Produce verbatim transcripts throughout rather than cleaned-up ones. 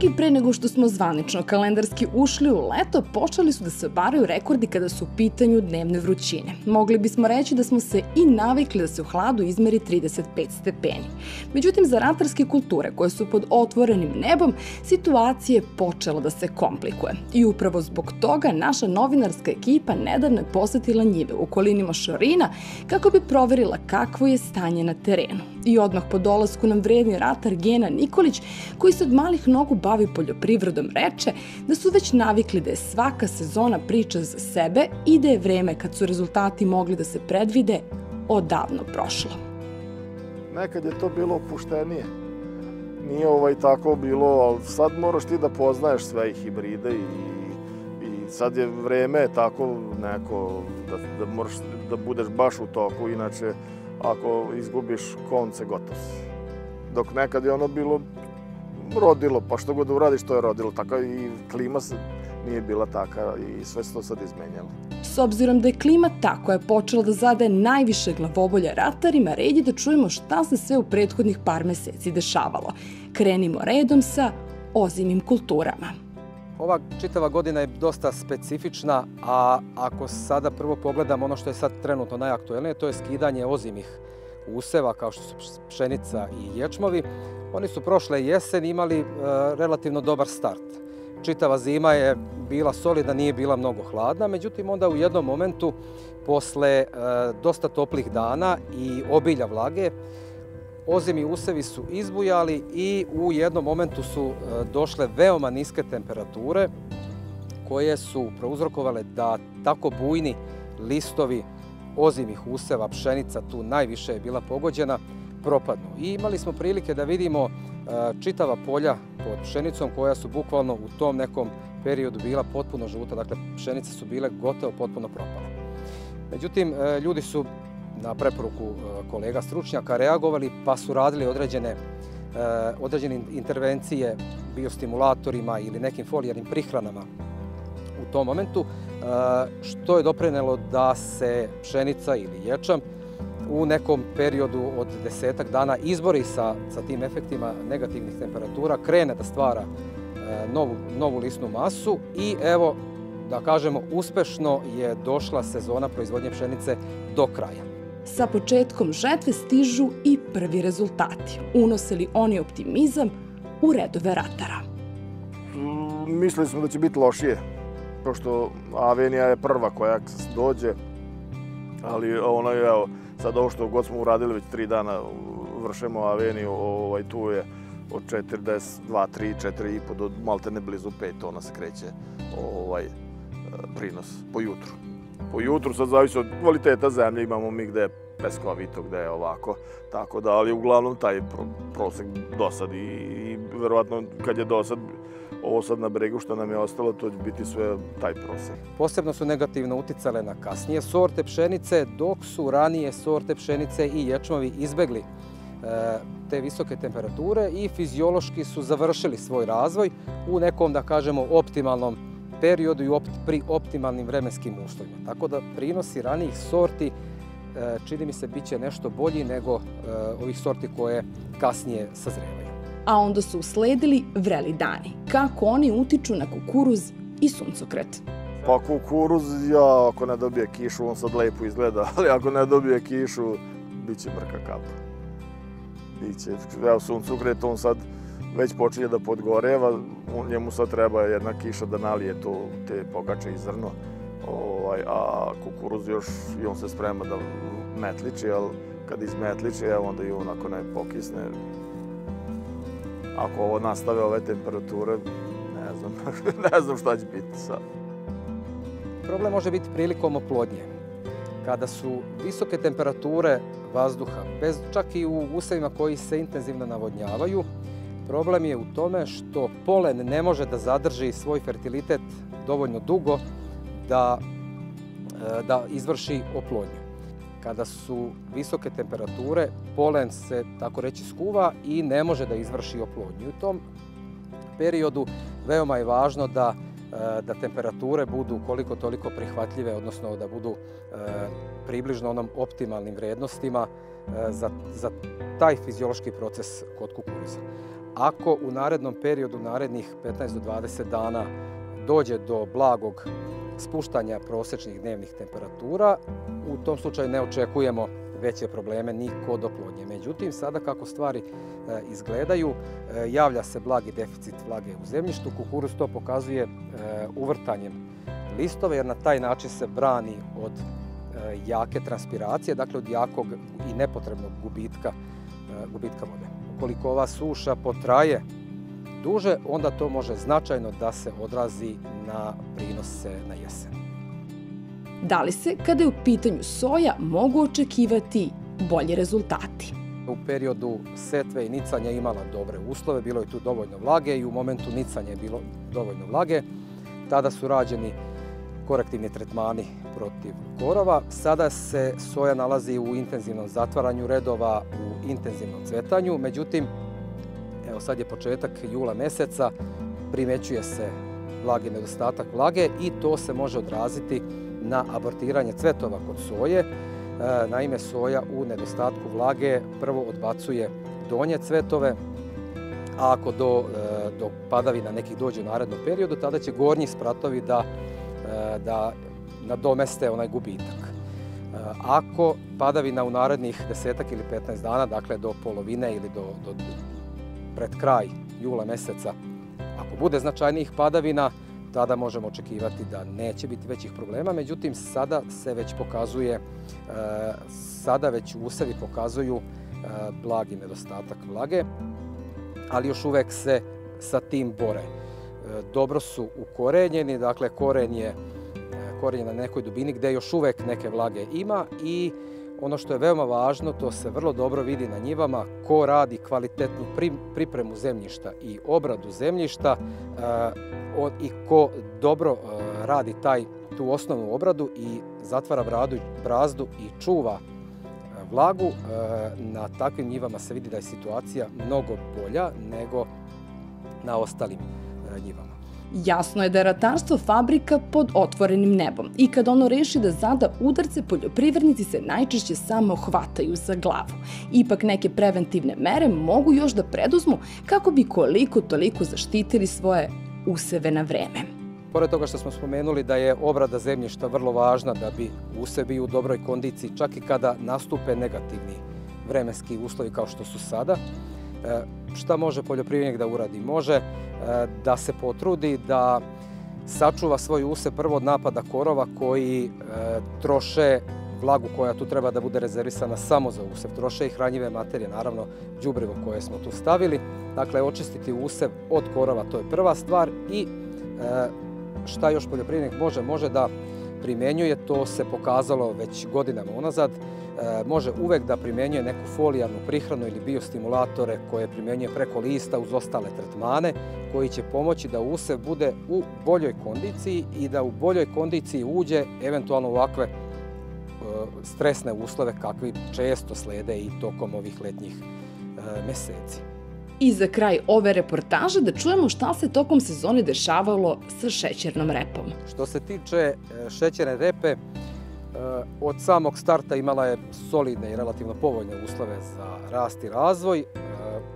Čak i pre nego što smo zvanično kalendarski ušli u leto, počeli su da se obaraju rekordi kada su u pitanju dnevne vrućine. Mogli bismo reći da smo se i navikli da se u hladu izmeri trideset pet stepeni. Međutim, za ratarske kulture koje su pod otvorenim nebom, situacija je počela da se komplikuje. I upravo zbog toga naša novinarska ekipa nedavno je posetila njive u okolini Mošorina kako bi proverila kakvo je stanje na terenu. I odmah po dolasku nam vredni ratar Gena Nikolić, koji se od malih nogu bavi poljoprivredom, reče da su već navikli da je svaka sezona priča za sebe i da je vreme kad su rezultati mogli da se predvide odavno prošlo. Nekad je to bilo opuštenije. Nije ovaj tako bilo, ali sad moraš ti da poznaješ sve i hibride i, i sad je vreme tako neko da, da moraš da budeš baš u toku, inače ako izgubiš konce, gotov. Dok nekad je ono bilo rodilo, pa što god uradiš to je rodilo, tako i klima se nije bila taka i sve se to sad izmenjalo. S obzirom da je klima ta koja je počela da zadaje najviše glavobolja ratarima, red je da čujemo šta se sve u prethodnih par meseci dešavalo. Krenimo redom sa ozimim kulturama. Ova čitava godina je dosta specifična, a ako sada prvo pogledam ono što je sad trenutno najaktuelnije, to je skidanje ozimih useva kao što su pšenica i ječmovi. Oni su prošle jesen imali relativno dobar start. Čitava zima je bila solidna, nije bila mnogo hladna, međutim onda u jednom momentu posle dosta toplih dana i obilja vlage, ozimi usevi su izbujali i u jednom momentu su došle veoma niske temperature koje su prouzrokovale da tako bujni listovi ozimih useva, pšenica tu najviše je bila pogođena, propadnu. I imali smo prilike da vidimo čitava polja pod pšenicom koja su bukvalno u tom nekom periodu bila potpuno žuta, dakle pšenice su bile gotovo potpuno propale. Međutim, ljudi su na preporuku kolega stručnjaka reagovali pa su radili određene, određene intervencije biostimulatorima ili nekim folijarnim prihranama u tom momentu, što je doprinelo da se pšenica ili ječam u nekom periodu od desetak dana izbori sa, sa tim efektima negativnih temperatura, krene da stvara e, novu, novu lisnu masu i evo, da kažemo, uspešno je došla sezona proizvodnje pšenice do kraja. Sa početkom žetve stižu i prvi rezultati. Unose li oni optimizam u redove ratara? Mm, mislili smo da će biti lošije, pošto avenija je prva koja dođe, ali ono je, evo, sad ovo što god smo uradili, već tri dana vršemo aveniju, ovaj, tu je od četrdeset dva, tri, četiri i po do malte ne blizu pet, ona se kreće ovaj, prinos po jutru. Po jutru sad zavisi od kvaliteta zemlje, imamo mi gde je peskovito, gde je ovako, tako da, ali uglavnom taj prosek dosad i, i verovatno kad je dosad, ovo sad na bregu što nam je ostalo, to će biti sve taj prosek. Posebno su negativno uticale na kasnije sorte pšenice, dok su ranije sorte pšenice i ječmovi izbegli te visoke temperature i fiziološki su završili svoj razvoj u nekom, da kažemo, optimalnom periodu i pri optimalnim vremenskim uslovima. Tako da prinosi ranijih sorti, čini mi se, bit će nešto bolji nego ovih sorti koje kasnije sazrevaju. A onda su usledili vreli dani. Kako oni utiču na kukuruz i suncokret? Pa kukuruz, ja, ako ne dobije kišu, on sad lepo izgleda, ali ako ne dobije kišu, bit će mrka kapa. Biće, evo, suncokret, on sad već počinje da podgoreva, njemu sad treba jedna kiša da nalije to, te pogače i zrno, ovaj, a kukuruz još, i on se sprema da metliči, ali kad izmetliči, evo, onda i on ako ne pokisne, ako ovo nastave ove temperature, ne znam, ne znam šta će biti sad. Problem može biti prilikom oplodnje. Kada su visoke temperature vazduha, bez, čak i u usevima koji se intenzivno navodnjavaju, problem je u tome što polen ne može da zadrži svoj fertilitet dovoljno dugo da, da izvrši oplodnju. Kada su visoke temperature, polen se, tako reći, skuva i ne može da izvrši oplodnju. U tom periodu veoma je važno da, da temperature budu koliko toliko prihvatljive, odnosno da budu približno onom optimalnim vrednostima za, za taj fiziološki proces kod kukuruza. Ako u narednom periodu, narednih petnaest do dvadeset dana, dođe do blagog spuštanja prosječnih dnevnih temperatura, u tom slučaju ne očekujemo veće probleme ni kod oplodnje. Međutim, sada kako stvari izgledaju, javlja se blagi deficit vlage u zemljištu. Kukuruz to pokazuje uvrtanjem listova, jer na taj način se brani od jake transpiracije, dakle od jakog i nepotrebnog gubitka, gubitka vode. Ukoliko ova suša potraje duže, onda to može značajno da se odrazi na prinose na jesen. Da li se, kada je u pitanju soja, mogu očekivati bolji rezultati? U periodu setve i nicanja imala dobre uslove, bilo je tu dovoljno vlage i u momentu nicanja je bilo dovoljno vlage. Tada su rađeni korektivni tretmani protiv korova. Sada se soja nalazi u intenzivnom zatvaranju redova, u intenzivnom cvetanju. Međutim, evo sad je početak jula meseca, primećuje se blagi nedostatak vlage i to se može odraziti na abortiranje cvetova kod soje. Naime, soja u nedostatku vlage prvo odbacuje donje cvetove, a ako do, do padavina nekih dođe u narednom periodu, tada će gornji spratovi da, da nadomeste onaj gubitak. Ako padavina u narednih desetak ili petnaest dana, dakle do polovine ili do, do pred kraj jula meseca, ako bude značajnijih padavina, tada možemo očekivati da neće biti većih problema. Međutim, sada se već pokazuje, sada već usevi pokazuju blagi nedostatak vlage, ali još uvek se sa tim bore. Dobro su ukorenjeni, dakle koren je, koren je na nekoj dubini gdje još uvek neke vlage ima i ono što je veoma važno, to se vrlo dobro vidi na njivama, ko radi kvalitetnu pripremu zemljišta i obradu zemljišta i ko dobro radi taj, tu osnovnu obradu i zatvara brazdu i čuva vlagu, na takvim njivama se vidi da je situacija mnogo bolja nego na ostalim njivama. Jasno je da je ratarstvo fabrika pod otvorenim nebom i kad ono reši da zada udarce, poljoprivrednici se najčešće samo hvataju za glavu. Ipak neke preventivne mere mogu još da preduzmu kako bi koliko toliko zaštitili svoje useve na vreme. Pored toga što smo spomenuli da je obrada zemljišta vrlo važna da bi usevi bili u dobroj kondiciji, čak i kada nastupe negativni vremenski uslovi kao što su sada, šta može poljoprivrednik da uradi? Može da se potrudi da sačuva svoj usev prvo od napada korova koji troše vlagu koja tu treba da bude rezervisana samo za usev. Troše i hranjive materije, naravno đubrivo koje smo tu stavili. Dakle, očistiti usev od korova, to je prva stvar. I šta još poljoprivrednik može? Može da primenjuje, to se pokazalo već godinama unazad, može uvek da primenjuje neku folijarnu prihranu ili biostimulatore koje primenjuje preko lista uz ostale tretmane koji će pomoći da usev bude u boljoj kondiciji i da u boljoj kondiciji uđe eventualno ovakve stresne uslove kakvi često slede i tokom ovih letnjih meseci. I za kraj ove reportaže da čujemo šta se tokom sezone dešavalo sa šećernom repom. Što se tiče šećerne repe, od samog starta imala je solidne i relativno povoljne uslove za rast i razvoj.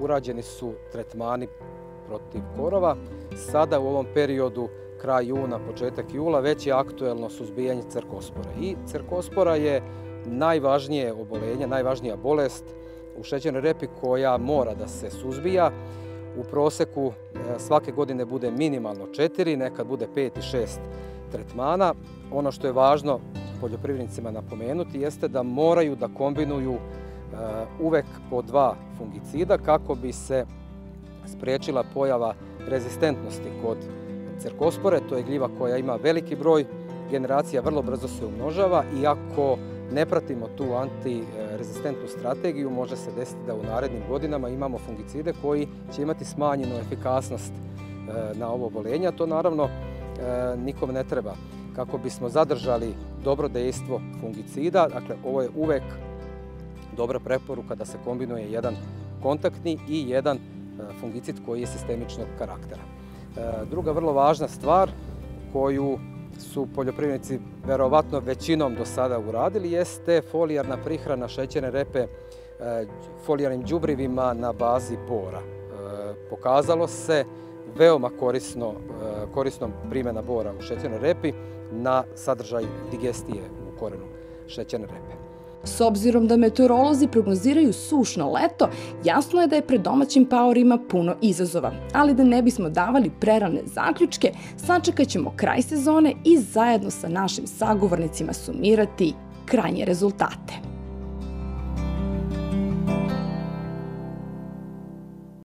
Urađeni su tretmani protiv korova. Sada u ovom periodu, kraj juna, početak jula, već je aktuelno suzbijanje cerkospora. I cerkospora je najvažnije obolenje, najvažnija bolest u šećernoj repi koja mora da se suzbija. U proseku svake godine bude minimalno četiri, nekad bude pet i šest tretmana. Ono što je važno poljoprivrednicima napomenuti jeste da moraju da kombinuju uvek po dva fungicida kako bi se spriječila pojava rezistentnosti kod cerkospore. To je gljiva koja ima veliki broj generacija, vrlo brzo se umnožava i ako ne pratimo tu antirezistentnu strategiju, može se desiti da u narednim godinama imamo fungicide koji će imati smanjenu efikasnost na ovo oboljenje, a to naravno nikom ne treba. Kako bismo zadržali dobro dejstvo fungicida, dakle ovo je uvek dobra preporuka da se kombinuje jedan kontaktni i jedan fungicid koji je sistemičnog karaktera. Druga vrlo važna stvar koju su poljoprivrednici verovatno većinom do sada uradili jeste folijarna prihrana šećerne repe folijarnim đubrivima na bazi bora. Pokazalo se veoma korisno, korisnom primjena bora u šećernoj repi na sadržaj digestije u korenu šećerne repe. S obzirom da meteorolozi prognoziraju sušno leto, jasno je da je pred domaćim paorima puno izazova. Ali da ne bismo davali prerane zaključke, sačekat ćemo kraj sezone i zajedno sa našim sagovornicima sumirati krajnje rezultate.